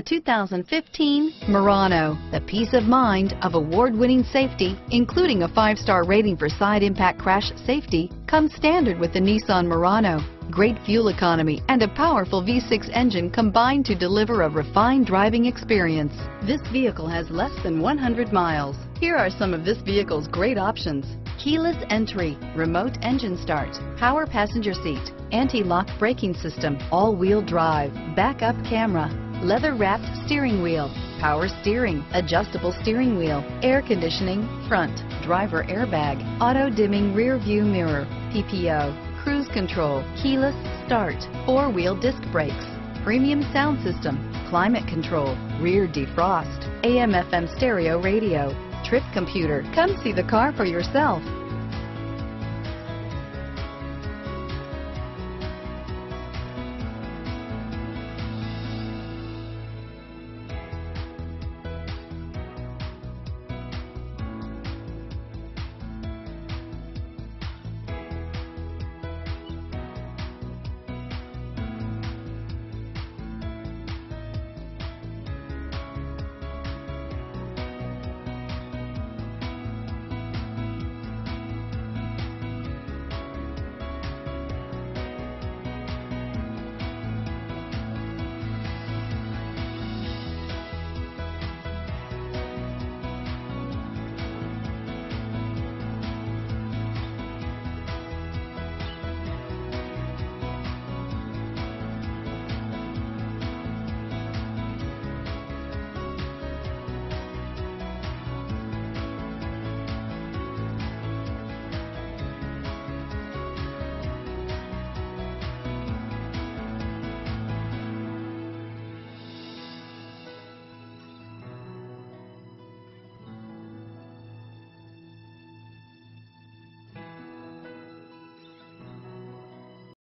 The 2015 Murano, the peace of mind of award-winning safety, including a 5-star rating for side impact crash safety, comes standard with the Nissan Murano. Great fuel economy and a powerful V6 engine combine to deliver a refined driving experience. This vehicle has less than 100 miles. Here are some of this vehicle's great options: keyless entry, remote engine start, power passenger seat, anti-lock braking system, all-wheel drive, backup camera, leather-wrapped steering wheel, power steering, adjustable steering wheel, air conditioning, front, driver airbag, auto-dimming rear-view mirror, PPO, cruise control, keyless start, four-wheel disc brakes, premium sound system, climate control, rear defrost, AM/FM stereo radio, trip computer. Come see the car for yourself.